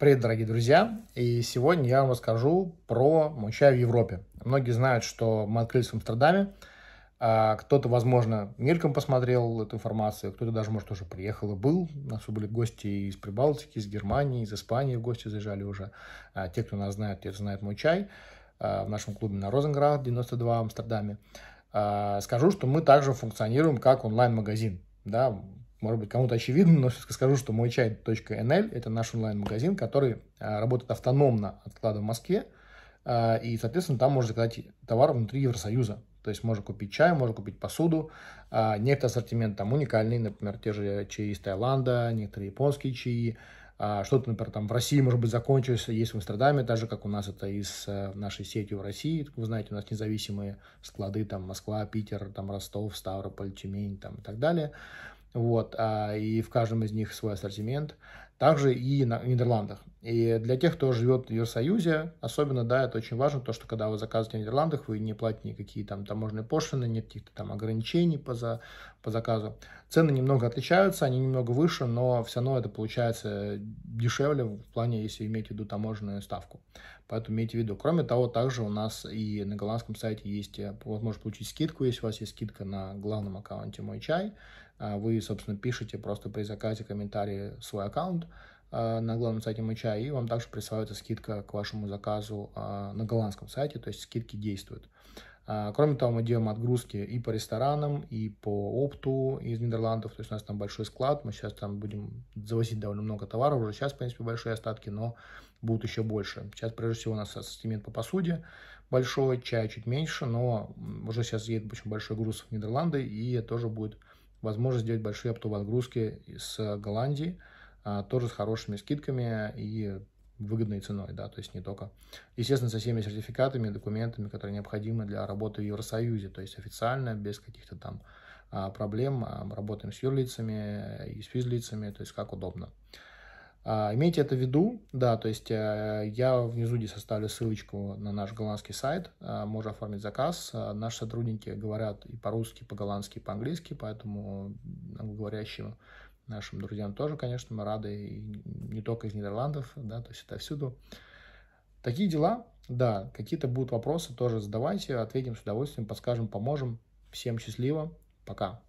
Привет, дорогие друзья! И сегодня я вам расскажу про мойчай в Европе. Многие знают, что мы открылись в Амстердаме. Кто-то, возможно, мельком посмотрел эту информацию, кто-то даже, может, уже приехал и был. У нас были гости из Прибалтики, из Германии, из Испании в гости заезжали уже. Те, кто нас знает, те знают мойчай в нашем клубе на Розенграхт 92 в Амстердаме. Скажу, что мы также функционируем как онлайн-магазин, да. Может быть, кому-то очевидно, но все-таки скажу, что мойчай.нл – это наш онлайн-магазин, который работает автономно от склада в Москве. И, соответственно, там можно заказать товар внутри Евросоюза. То есть можно купить чай, можно купить посуду. Некоторый ассортимент там уникальный, например, те же чаи из Таиланда, некоторые японские чаи. Что-то, например, там в России, может быть, закончилось, есть в Амстердаме, так же, как у нас это из нашей сети в России. Вы знаете, у нас независимые склады, там Москва, Питер, там Ростов, Ставрополь, Тюмень там, и так далее. Вот, и в каждом из них свой ассортимент, также и в Нидерландах. И для тех, кто живет в Евросоюзе, особенно, да, это очень важно, то, что когда вы заказываете в Нидерландах, вы не платите никакие там таможенные пошлины, нет каких-то там ограничений по заказу. Цены немного отличаются, они немного выше, но все равно это получается дешевле в плане, если иметь в виду таможенную ставку. Поэтому имейте в виду. Кроме того, также у нас и на голландском сайте есть возможность получить скидку, если у вас есть скидка на главном аккаунте мойчай. Вы, собственно, пишете просто при заказе комментарии свой аккаунт на главном сайте мойчай, и вам также присылается скидка к вашему заказу на голландском сайте, то есть скидки действуют. Кроме того, мы делаем отгрузки и по ресторанам, и по опту из Нидерландов, то есть у нас там большой склад, мы сейчас там будем завозить довольно много товаров, уже сейчас, в принципе, большие остатки, но будут еще больше. Сейчас, прежде всего, у нас ассортимент по посуде большой, чай чуть меньше, но уже сейчас едет очень большой груз в Нидерланды, и тоже будет возможность сделать большие оптовые отгрузки с Голландии, тоже с хорошими скидками и выгодной ценой, да, то есть не только, естественно, со всеми сертификатами и документами, которые необходимы для работы в Евросоюзе, то есть официально, без каких-то там проблем, работаем с юрлицами и с физлицами, то есть как удобно. Имейте это в виду, да, то есть я внизу здесь оставлю ссылочку на наш голландский сайт, можно оформить заказ, наши сотрудники говорят и по-русски, по-голландски, и по-английски, поэтому англоговорящим нашим друзьям тоже, конечно, мы рады, и не только из Нидерландов, да, то есть это всюду. Такие дела, да, какие-то будут вопросы, тоже задавайте, ответим с удовольствием, подскажем, поможем. Всем счастливо, пока.